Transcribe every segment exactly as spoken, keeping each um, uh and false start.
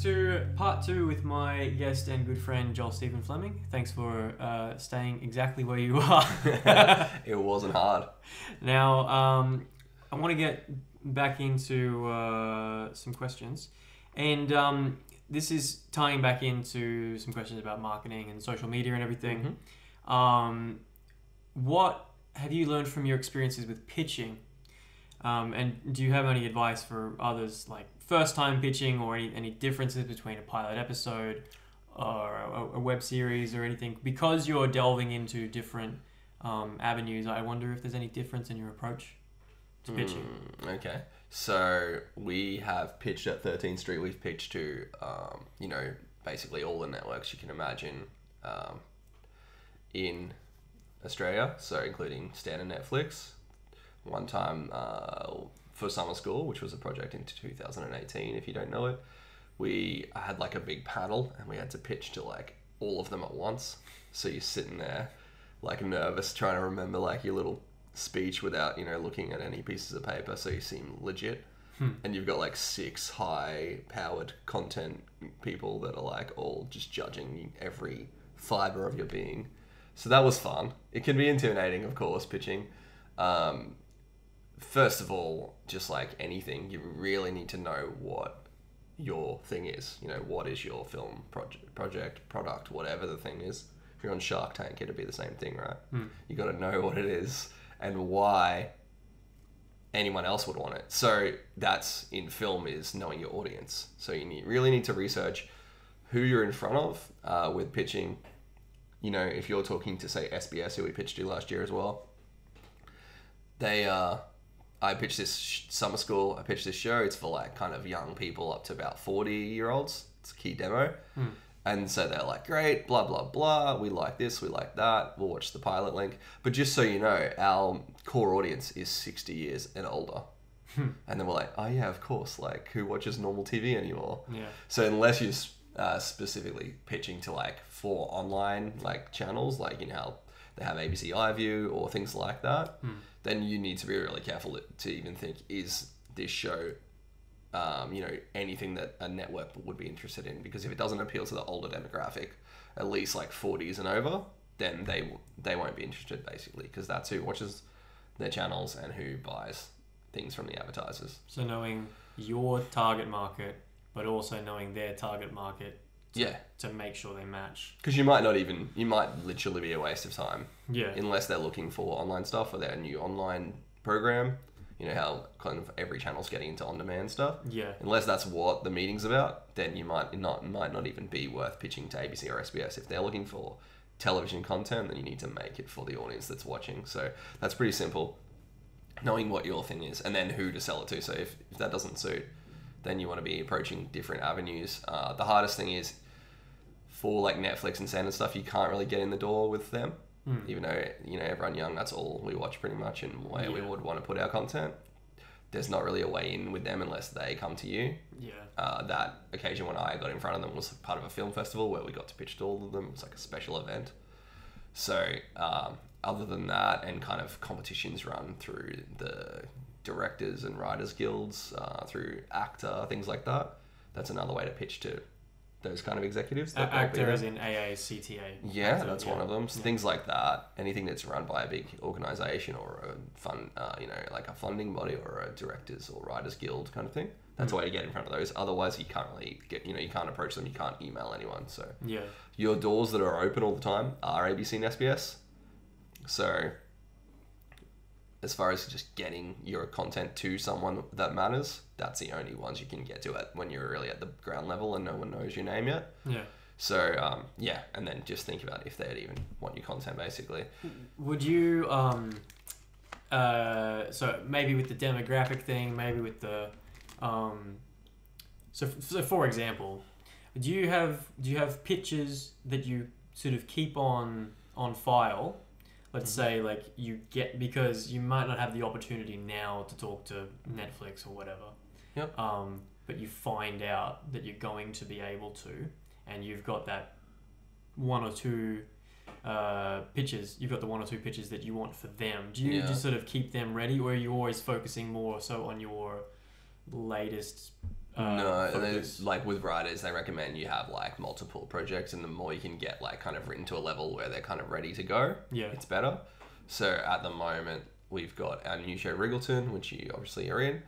To part two with my guest and good friend Joel Stephen Fleming. Thanks for uh, staying exactly where you are. It wasn't hard. Now, um, I want to get back into uh, some questions, and um, this is tying back into some questions about marketing and social media and everything. Mm-hmm. Um, what have you learned from your experiences with pitching? Um, and do you have any advice for others, like first time pitching, or any, any differences between a pilot episode or a, a web series or anything? Because you're delving into different um, avenues, I wonder if there's any difference in your approach to pitching. Mm, okay. So we have pitched at thirteenth street. We've pitched to, um, you know, basically all the networks you can imagine um, in Australia. So including Stan and Netflix. One time uh, for summer school, which was a project into two thousand eighteen, if you don't know it, we had like a big panel and we had to pitch to like all of them at once. So you're sitting there like nervous, trying to remember like your little speech without, you know, looking at any pieces of paper. So you seem legit. Hmm. And you've got like six high powered content people that are like all just judging every fiber of your being. So that was fun. It can be intimidating, of course, pitching. Um, First of all, just like anything, you really need to know what your thing is. You know, what is your film project, project product, whatever the thing is. If you're on Shark Tank, it'd be the same thing, right? Mm. You got to know what it is and why anyone else would want it. So that's in film, is knowing your audience. So you need, really need to research who you're in front of uh, with pitching. You know, if you're talking to, say, S B S, who we pitched to last year as well, they are... Uh, I pitched this summer school, I pitched this show. It's for like kind of young people up to about forty year olds. It's a key demo. Mm. And so they're like, great, blah, blah, blah. We like this, we like that. We'll watch the pilot link. But just so you know, our core audience is sixty years and older. Hmm. And then we're like, oh yeah, of course. Like, who watches normal T V anymore? Yeah. So unless you're uh, specifically pitching to like for online like channels, like, you know, how they have A B C iView or things like that. Hmm. Then you need to be really careful to even think, is this show, um, you know, anything that a network would be interested in? Because if it doesn't appeal to the older demographic, at least like forties and over, then they they won't be interested, basically, because that's who watches their channels and who buys things from the advertisers. So knowing your target market, but also knowing their target market. To, yeah, to make sure they match. Because you might not even, you might literally be a waste of time. Yeah. Unless they're looking for online stuff or their new online program. You know how kind of every channel's getting into on-demand stuff. Yeah. Unless that's what the meeting's about, then you might not might not even be worth pitching to A B C or S B S. If they're looking for television content, then you need to make it for the audience that's watching. So that's pretty simple. Knowing what your thing is and then who to sell it to. So if, if that doesn't suit, then you want to be approaching different avenues. Uh, the hardest thing is, for like Netflix and Stan and stuff, you can't really get in the door with them. Mm. Even though, you know, everyone young, that's all we watch pretty much and where yeah. we would want to put our content. There's not really a way in with them unless they come to you. Yeah. Uh, that occasion when I got in front of them was part of a film festival where we got to pitch to all of them. It was like a special event. So um, other than that, and kind of competitions run through the directors and writers guilds, uh, through AACTA, things like that. That's another way to pitch to those kind of executives. That actor as in A A C T A. Yeah, actor, that's yeah. one of them. So yeah. Things like that. Anything that's run by a big organisation or a fund, uh, you know, like a funding body or a directors or writers guild kind of thing. That's mm. a way to get in front of those. Otherwise, you can't really get, you know, you can't approach them. You can't email anyone. So yeah, your doors that are open all the time are A B C and S B S. So as far as just getting your content to someone that matters, that's the only ones you can get to it when you're really at the ground level and no one knows your name yet. Yeah. So, um, yeah. And then just think about if they'd even want your content, basically. Would you, um, uh, so maybe with the demographic thing, maybe with the, um, so, so for example, do you have, do you have pitches that you sort of keep on, on file let's mm-hmm. say, like, you get, because you might not have the opportunity now to talk to Netflix or whatever. Yep. Um, but you find out that you're going to be able to, and you've got that one or two uh, pitches, you've got the one or two pitches that you want for them. Do you yeah. just sort of keep them ready, or are you always focusing more so on your latest uh, no focus? Like with writers, they recommend you have like multiple projects, and the more you can get like kind of written to a level where they're kind of ready to go, yeah, it's better. So at the moment we've got our new show Riggleton, which you obviously are in.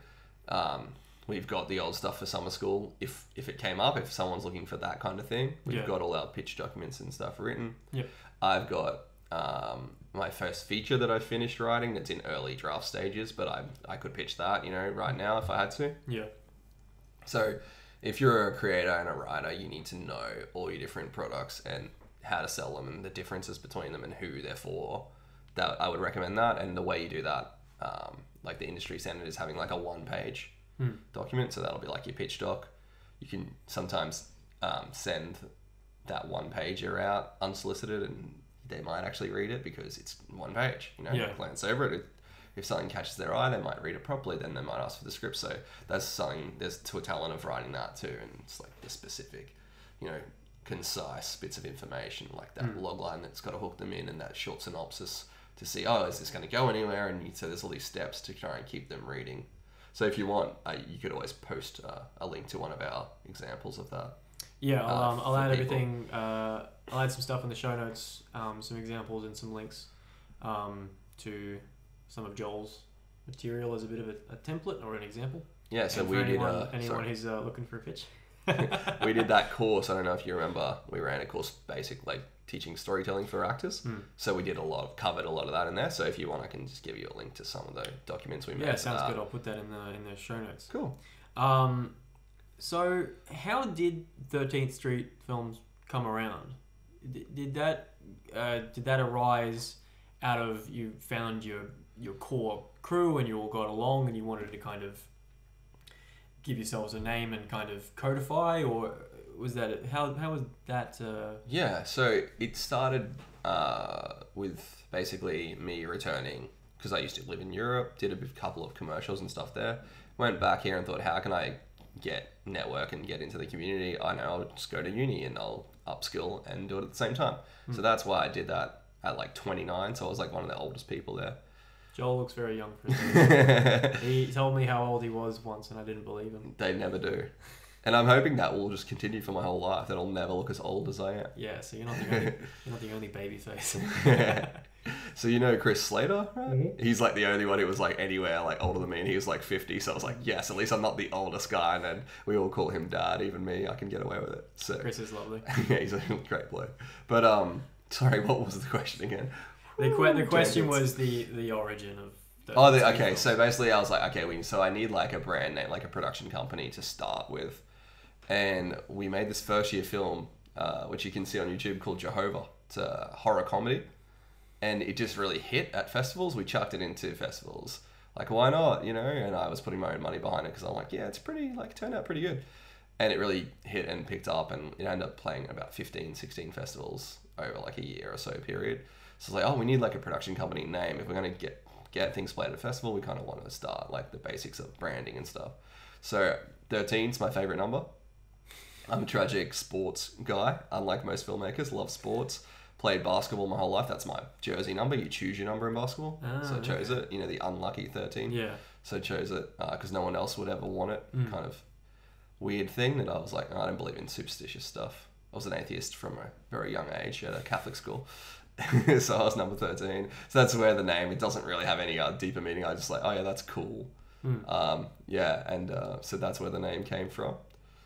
Um, we've got the old stuff for summer school, if if it came up, if someone's looking for that kind of thing. We've yeah. got all our pitch documents and stuff written. Yep. I've got um, my first feature that I finished writing that's in early draft stages, but I I could pitch that, you know, right now if I had to. Yeah. So if you're a creator and a writer, you need to know all your different products and how to sell them and the differences between them and who they're for. That I would recommend that. And the way you do that, um, like the industry standard is having like a one page Hmm. document, so that'll be like your pitch doc. You can sometimes um, send that one pager out unsolicited, and they might actually read it because it's one page. You know, yeah. glance over it. If something catches their eye, they might read it properly. Then they might ask for the script. So that's something. There's to a talent of writing that too, and it's like the specific, you know, concise bits of information, like that hmm. log line that's got to hook them in, and that short synopsis to see, oh, is this going to go anywhere? And you, so there's all these steps to try and keep them reading. So if you want, uh, you could always post uh, a link to one of our examples of that. Yeah, I'll, um, uh, I'll add people. everything. Uh, I'll add some stuff in the show notes, um, some examples and some links um, to some of Joel's material as a bit of a, a template or an example. Yeah, so and we for did... Anyone, uh, anyone who's uh, looking for a pitch. We did that course. I don't know if you remember. We ran a course basically like teaching storytelling for actors. Hmm. So we did a lot of, covered a lot of that in there. So if you want, I can just give you a link to some of the documents we made. Yeah, sounds good. I'll put that in the in the show notes. Cool. Um, so how did thirteenth Street Films come around? Did, did that uh, did that arise out of you found your your core crew and you all got along and you wanted to kind of give yourselves a name and kind of codify, or was that a, how how was that? Uh... Yeah, so it started uh, with basically me returning because I used to live in Europe, did a couple of commercials and stuff there, went back here and thought, how can I get network and get into the community? I know I'll just go to uni and I'll upskill and do it at the same time. Mm. So that's why I did that at like twenty-nine. So I was like one of the oldest people there. Joel looks very young for his age. He told me how old he was once and I didn't believe him. They never do. And I'm hoping that will just continue for my whole life, that I'll never look as old as I am. Yeah, so you're not the only, you're not the only baby face. So you know Chris Slater, right? Mm-hmm. He's like the only one who was like anywhere like older than me, and he was like fifty, so I was like, yes, at least I'm not the oldest guy, and then we all call him dad, even me, I can get away with it. So Chris is lovely. Yeah, he's a great bloke. But um, sorry, what was the question again? The, que- the question was the, the origin of... The oh, the, okay. So basically I was like, okay, we, so I need like a brand name, like a production company to start with. And we made this first year film, uh, which you can see on YouTube, called Jehovah. It's a horror comedy. And it just really hit at festivals. We chucked it into festivals. Like, why not? You know, and I was putting my own money behind it because I'm like, yeah, it's pretty, like, turned out pretty good. And it really hit and picked up, and it ended up playing about fifteen, sixteen festivals over like a year or so period. So it's like, oh, we need like a production company name. If we're going to get get things played at a festival, we kind of want to start like the basics of branding and stuff. So thirteen's my favorite number. I'm a tragic sports guy. Unlike most filmmakers, love sports. Played basketball my whole life. That's my jersey number. You choose your number in basketball. Ah, so I chose okay. it. You know, the unlucky thirteen. Yeah. So I chose it because uh, no one else would ever want it. Mm. Kind of weird thing that I was like, oh, I don't believe in superstitious stuff. I was an atheist from a very young age at a Catholic school. So I was number thirteen. So that's where the name, it doesn't really have any uh, deeper meaning. I just like, oh yeah, that's cool. Mm. Um, yeah, and uh, so that's where the name came from.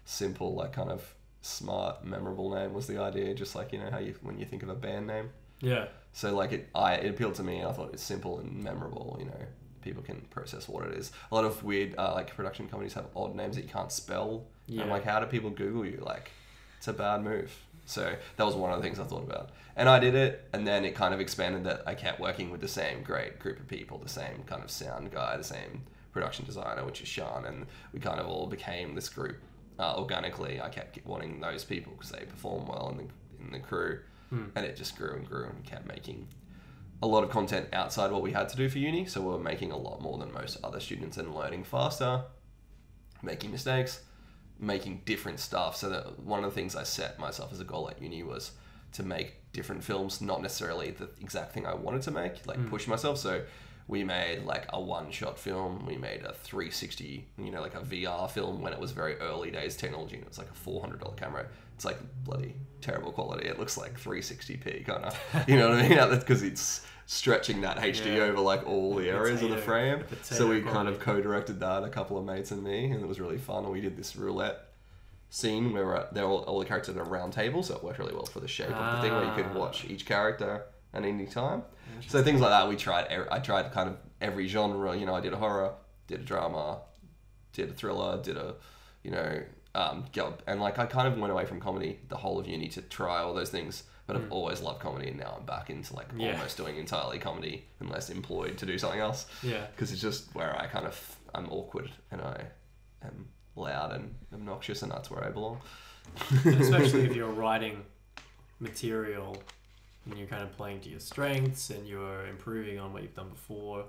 Simple, like kind of smart, memorable name was the idea. Just like, you know, how you when you think of a band name. Yeah. So like it, I it appealed to me, and I thought it's simple and memorable. You know, people can process what it is. A lot of weird uh, like production companies have odd names that you can't spell. Yeah. And I'm like, how do people Google you? Like, it's a bad move. So that was one of the things I thought about. And I did it, and then it kind of expanded that I kept working with the same great group of people, the same kind of sound guy, the same production designer, which is Shan, and we kind of all became this group uh, organically. I kept wanting those people because they perform well in the, in the crew, hmm. and it just grew and grew and kept making a lot of content outside what we had to do for uni, so we were making a lot more than most other students and learning faster, making mistakes, making different stuff. So that one of the things I set myself as a goal at uni was to make different films, not necessarily the exact thing I wanted to make, like mm. push myself. So we made like a one-shot film, we made a three sixty, you know, like a V R film when it was very early days technology, and it was like a four hundred dollar camera. It's like bloody terrible quality. It looks like three sixty p kind of, you know what I mean? That's because it's stretching that H D yeah. over like all the areas potato, of the frame. So we kind of co-directed that, a couple of mates and me, and it was really fun. And we did this roulette scene where they're all, all the characters at a round table, so it worked really well for the shape ah. of the thing, where you could watch each character at any time. So things like that, we tried. I tried kind of every genre. You know, I did a horror, did a drama, did a thriller, did a, you know, um, and like I kind of went away from comedy the whole of uni to try all those things. But mm. I've always loved comedy, and now I'm back into like yeah. almost doing entirely comedy, unless employed to do something else. Yeah, because it's just where I kind of I'm awkward and I am loud and obnoxious, and that's where I belong. Especially if you're writing material and you're kind of playing to your strengths and you're improving on what you've done before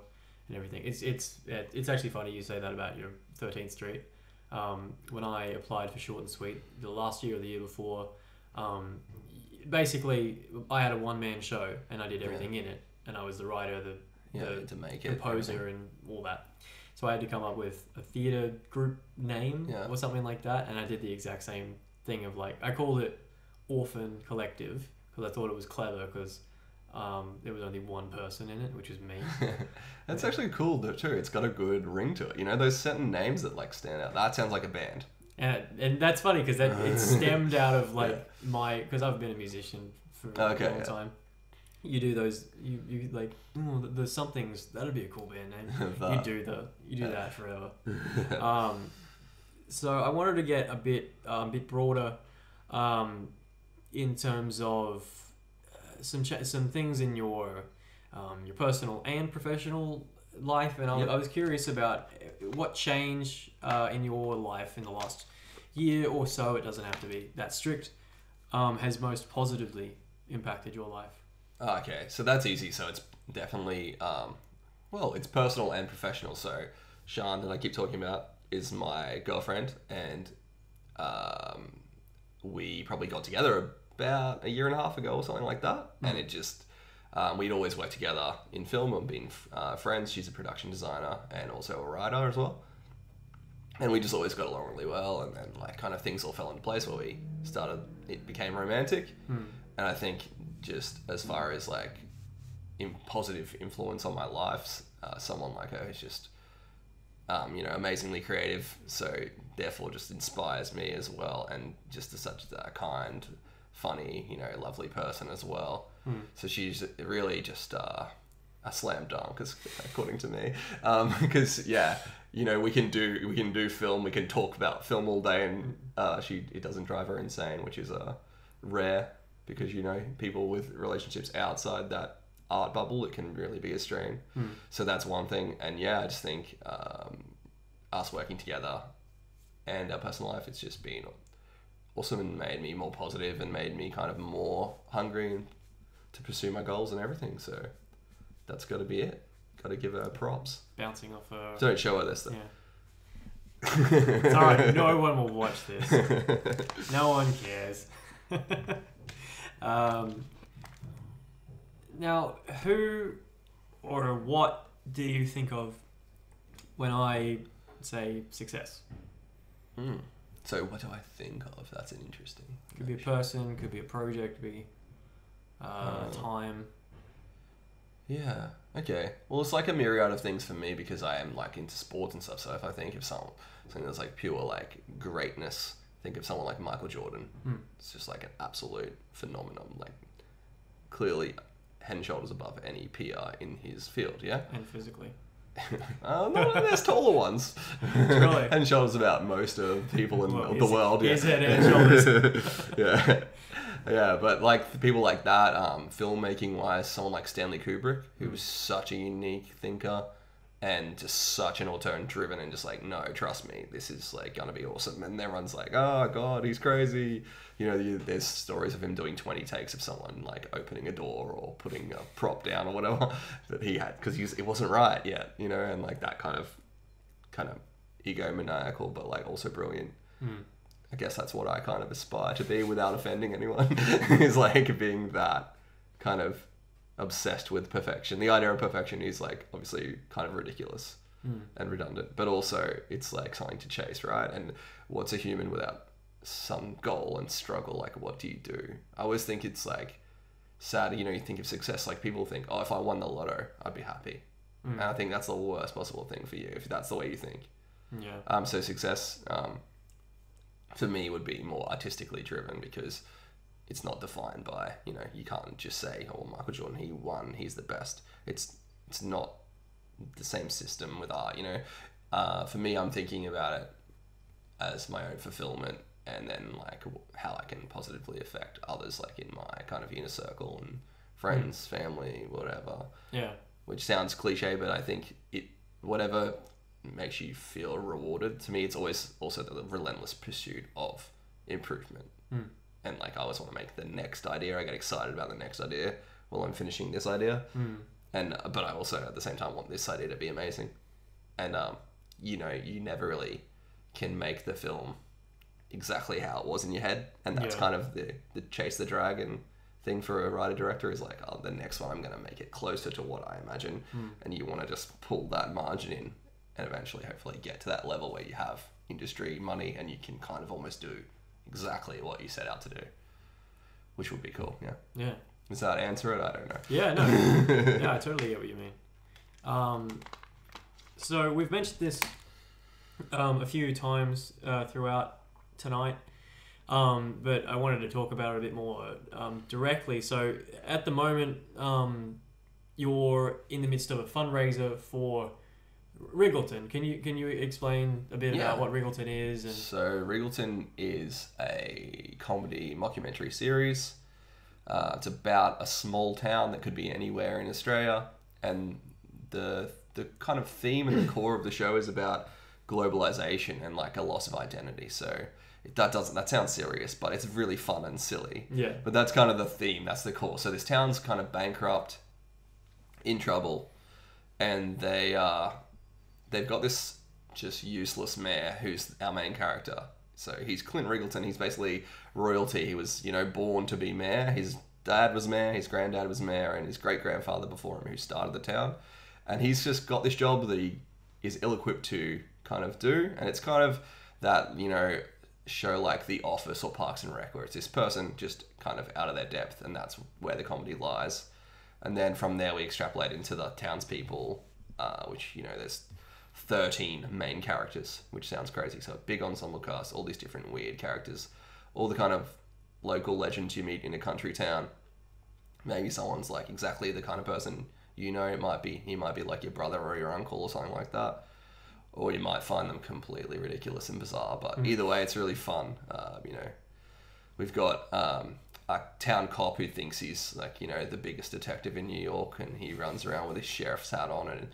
and everything. It's it's it's actually funny you say that about your thirteenth Street. Um, when I applied for Short and Sweet the last year or the year before, um, basically I had a one-man show and I did everything yeah. in it, and I was the writer, the, yeah, the to make it, composer everything. And all that. So I had to come up with a theatre group name yeah. or something like that, and I did the exact same thing of like, I called it Orphan Collective because I thought it was clever because um, there was only one person in it, which is me. That's yeah. actually cool though too. It's got a good ring to it. You know, those certain names that like stand out. That sounds like a band. And, and that's funny because that, it stemmed out of like yeah. my, because I've been a musician for okay, a long yeah. time. You do those, you, you like, oh, the, the somethings, that'd be a cool band name. That, you do the, you do yeah. that forever. um, so I wanted to get a bit, uh, a bit broader um, in terms of uh, some ch some things in your, um, your personal and professional life. And I, yep. I was curious about what change uh, in your life in the last year or so, it doesn't have to be that strict, um, has most positively impacted your life. Okay, so that's easy. So it's definitely, um, well, it's personal and professional. So Shan, that I keep talking about, is my girlfriend, and um, we probably got together about a year and a half ago or something like that. Mm-hmm. And it just, um, we'd always worked together in film and been uh, friends. She's a production designer and also a writer as well. And we just always got along really well. And then like kind of things all fell into place where we started, it became romantic. Mm. And I think just as far as like in positive influence on my life, uh, someone like her is just, um, you know, amazingly creative. So therefore just inspires me as well. And just is such a kind, funny, you know, lovely person as well. Mm. So she's really just uh, a slam dunk, according to me. Um, because yeah, you know, we can do, we can do film. We can talk about film all day, and uh, she, it doesn't drive her insane, which is uh, rare. Because, you know, people with relationships outside that art bubble, it can really be a strain. Mm. So that's one thing. And yeah, I just think um, us working together and our personal life, it's just been awesome and made me more positive and made me kind of more hungry to pursue my goals and everything. So that's got to be it. Got to give her props. Bouncing off her. Don't show her this, though. Yeah. It's all right. No one will watch this. No one cares. Um, now, who or what do you think of when I say success? Mm. So what do I think of? That's an interesting could be a person, could be a project, could be uh, um, time. Yeah, okay. Well, it's like a myriad of things for me because I am like into sports and stuff. So if I think of someone, something that's like pure like greatness, think of someone like Michael Jordan. Mm. It's just like an absolute phenomenon. Like clearly head and shoulders above any P R in his field, yeah? And physically. uh, no, no, there's taller ones. Really? Head and shoulders about most of people in well, the world. His yeah. head and shoulders. yeah. Yeah, but like people like that, um, filmmaking-wise, someone like Stanley Kubrick, who was such a unique thinker and just such an auteur driven and just like, no, trust me, this is like gonna be awesome. And everyone's like, oh God, he's crazy. You know, there's stories of him doing twenty takes of someone like opening a door or putting a prop down or whatever that he had, because it wasn't right yet, you know, and like that kind of, kind of egomaniacal, but like also brilliant. Mm. I guess that's what I kind of aspire to be without offending anyone, is like being that kind of obsessed with perfection. The idea of perfection is like obviously kind of ridiculous mm. and redundant, but also it's like something to chase, right? And what's a human without some goal and struggle? Like, what do you do? I always think it's like sad, you know, you think of success, like people think, oh, if I won the lotto, I'd be happy. Mm. And I think that's the worst possible thing for you if that's the way you think. Yeah. Um, so success, um, for me would be more artistically driven, because it's not defined by, you know, you can't just say, oh, Michael Jordan, he won, he's the best. It's, it's not the same system with art, you know? Uh, for me, I'm thinking about it as my own fulfillment, and then like how I can positively affect others, like in my kind of inner circle and friends, mm. family, whatever. Yeah. Which sounds cliche, but I think it, whatever makes you feel rewarded, to me it's always also the relentless pursuit of improvement. Mm. And like I always want to make the next idea, I get excited about the next idea while I'm finishing this idea. Mm. And but I also at the same time want this idea to be amazing. And um you know, you never really can make the film exactly how it was in your head, and that's yeah. kind of the the chase the dragon thing for a writer director, is like, oh, the next one I'm going to make it closer to what I imagine. Mm. And you want to just pull that margin in and eventually hopefully get to that level where you have industry money and you can kind of almost do exactly what you set out to do, which would be cool. Yeah. Yeah. Does that answer it? I don't know. Yeah, no. Yeah, I totally get what you mean. Um, so we've mentioned this um, a few times uh, throughout tonight, um, but I wanted to talk about it a bit more um, directly. So at the moment, um, you're in the midst of a fundraiser for Riggleton. Can you can you explain a bit yeah. about what Riggleton is? And... So Riggleton is a comedy mockumentary series. Uh, it's about a small town that could be anywhere in Australia, and the the kind of theme and the core of the show is about globalization and like a loss of identity. So it, that doesn't that sounds serious, but it's really fun and silly. Yeah. But that's kind of the theme. That's the core. So this town's kind of bankrupt, in trouble, and they are. Uh, They've got this just useless mayor who's our main character. So he's Clint Riggleton. He's basically royalty. He was, you know, born to be mayor. His dad was mayor. His granddad was mayor. And his great-grandfather before him who started the town. And he's just got this job that he is ill-equipped to kind of do. And it's kind of that, you know, show like The Office or Parks and Rec, where it's this person just kind of out of their depth. And that's where the comedy lies. And then from there we extrapolate into the townspeople, uh, which, you know, there's... thirteen main characters, which sounds crazy. So a big ensemble cast, all these different weird characters, all the kind of local legends you meet in a country town. Maybe someone's like exactly the kind of person you know. It might be, you might be like your brother or your uncle or something like that. Or you might find them completely ridiculous and bizarre, but mm. either way, it's really fun. Uh, you know, we've got um, a town cop who thinks he's like, you know, the biggest detective in New York, and he runs around with his sheriff's hat on and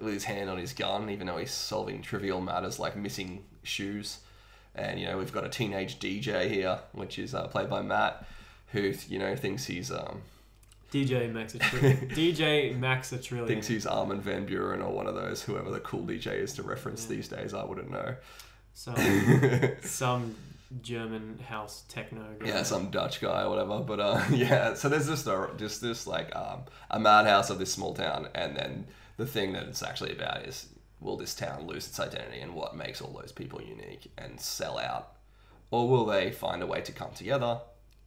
with his hand on his gun, even though he's solving trivial matters like missing shoes. And, you know, we've got a teenage D J here, which is uh, played by Matt, who, you know, thinks he's... Um, D J Max a Trillion. D J Max a Trillion. Thinks he's Armin van Buren or one of those, whoever the cool D J is to reference yeah. these days, I wouldn't know. Some, some German house techno guy. Yeah, some Dutch guy or whatever. But, uh, yeah, so there's just, a, just this, like, um, a madhouse of this small town, and then... The thing that it's actually about is, will this town lose its identity and what makes all those people unique and sell out? Or will they find a way to come together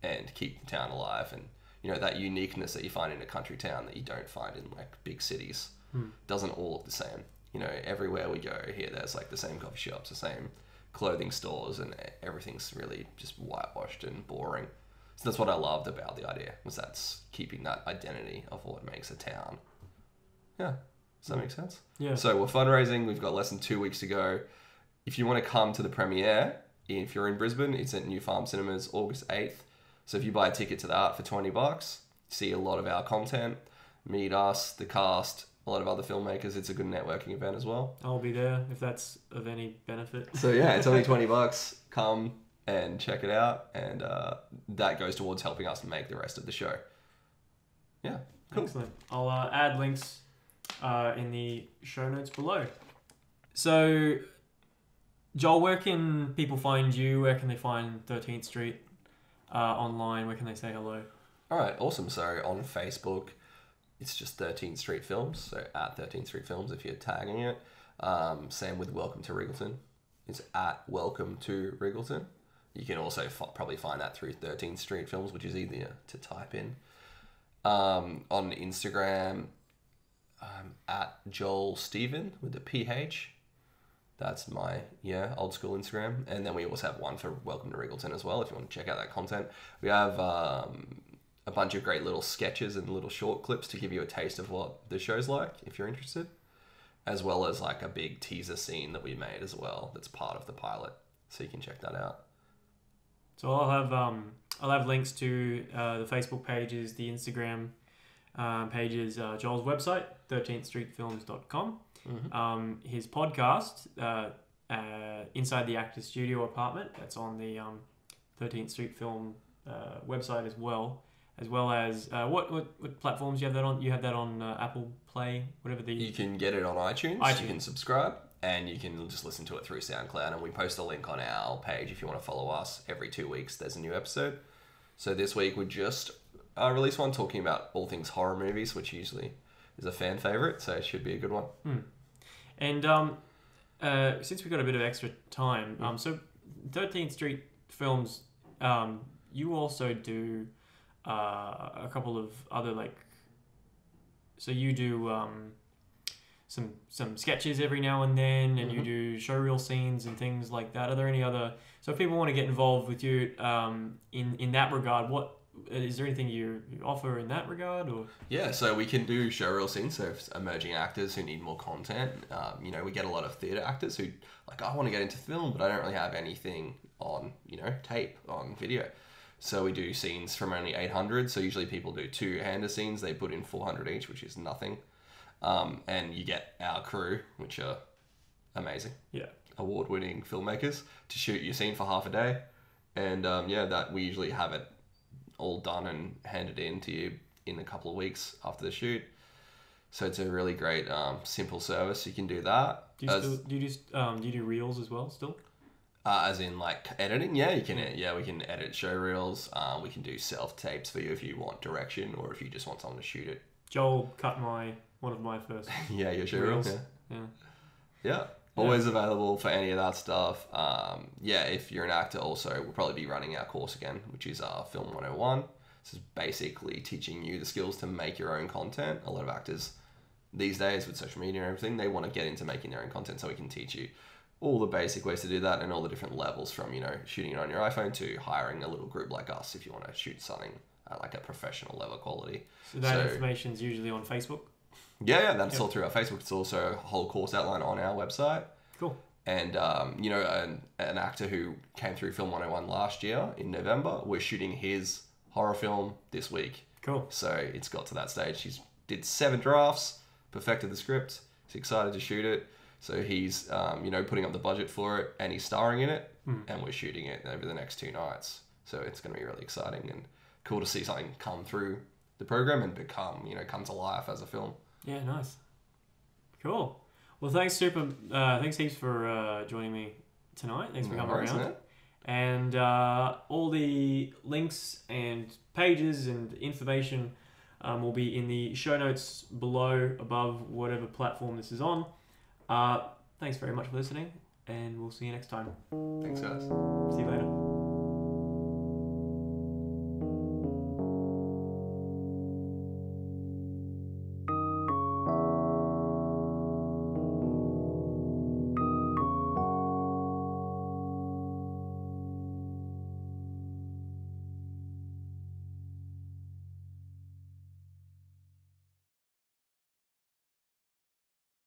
and keep the town alive? And, you know, that uniqueness that you find in a country town that you don't find in, like, big cities hmm. doesn't all look the same. You know, everywhere we go here, there's, like, the same coffee shops, the same clothing stores, and everything's really just whitewashed and boring. So that's what I loved about the idea, was that's keeping that identity of what makes a town. Yeah. Does that make sense? Yeah. So we're fundraising. We've got less than two weeks to go. If you want to come to the premiere, if you're in Brisbane, it's at New Farm Cinemas, August eighth. So if you buy a ticket to that for twenty bucks, see a lot of our content, meet us, the cast, a lot of other filmmakers. It's a good networking event as well. I'll be there if that's of any benefit. So yeah, it's only twenty bucks. Come and check it out. And uh, that goes towards helping us make the rest of the show. Yeah. Cool. Excellent. I'll uh, add links uh, in the show notes below. So, Joel, where can people find you? Where can they find thirteenth Street uh, online? Where can they say hello? All right, awesome. So on Facebook, it's just thirteenth Street Films. So at thirteenth Street Films, if you're tagging it. Um, same with Welcome to Riggleton. It's at Welcome to Riggleton. You can also f probably find that through thirteenth Street Films, which is easier to type in. Um, on Instagram, I'm at Joel Stephen with the P H. That's my, yeah, old school Instagram. And then we also have one for Welcome to Riggleton as well, if you want to check out that content. We have um, a bunch of great little sketches and little short clips to give you a taste of what the show's like, if you're interested. As well as like a big teaser scene that we made as well that's part of the pilot. So you can check that out. So I'll have, um, I'll have links to uh, the Facebook pages, the Instagram uh, pages, uh, Joel's website, thirteenth street films dot com. Mm-hmm. Um, his podcast, uh, uh, Inside the Actor's Studio Apartment, that's on the um, thirteenth Street Film uh, website as well, as well as uh, what, what what platforms you have that on? You have that on uh, Apple Play, whatever the you can get it on iTunes. iTunes. You can subscribe and you can just listen to it through SoundCloud. And we post a link on our page if you want to follow us. Every two weeks, there's a new episode. So this week we just uh, released one talking about all things horror movies, which usually is a fan favorite, so it should be a good one. Hmm. And um, uh, since we've got a bit of extra time, um, so thirteenth Street Films, um, you also do uh, a couple of other, like, so you do um, some some sketches every now and then, and mm-hmm. you do showreel scenes and things like that. Are there any other, so if people want to get involved with you um, in, in that regard, what is there anything you offer in that regard? Or yeah, so we can do showreel scenes, so if emerging actors who need more content, um, you know, we get a lot of theatre actors who, like, I want to get into film, but I don't really have anything on, you know, tape, on video. So we do scenes from only eight hundred, so usually people do two-hander scenes, they put in four hundred each, which is nothing. Um, and you get our crew, which are amazing, yeah, award-winning filmmakers, to shoot your scene for half a day. And, um, yeah, that we usually have it all done and handed in to you in a couple of weeks after the shoot. So it's a really great um, simple service. You can do that. Do you, as, still, do, you just, um, do you do reels as well still? Uh, as in like editing? Yeah, you can. Yeah, we can edit show reels. Uh, we can do self tapes for you if you want direction or if you just want someone to shoot it. Joel cut my one of my first. Yeah, your show reels. reels. Yeah. Yeah. Yeah. Always yeah. available for any of that stuff. Um, yeah, if you're an actor also, we'll probably be running our course again, which is our Film one oh one. This is basically teaching you the skills to make your own content. A lot of actors these days with social media and everything, they want to get into making their own content, so we can teach you all the basic ways to do that and all the different levels from, you know, shooting it on your iPhone to hiring a little group like us if you want to shoot something at like a professional level quality. So that so, information's usually on Facebook? Yeah, yeah, that's yep. all through our Facebook. It's also a whole course outline on our website. Cool. And, um, you know, an, an actor who came through Film one oh one last year in November, we're shooting his horror film this week. Cool. So it's got to that stage. She's did seven drafts, perfected the script. He's excited to shoot it. So he's, um, you know, putting up the budget for it and he's starring in it mm. and we're shooting it over the next two nights. So it's going to be really exciting and cool to see something come through the program and become, you know, come to life as a film. Yeah, nice. Cool. Well, thanks super. Uh, thanks heaps for uh, joining me tonight. Thanks for no coming around. It? And uh, all the links and pages and information um, will be in the show notes below, above whatever platform this is on. Uh, thanks very much for listening, and we'll see you next time. Thanks, guys. See you later.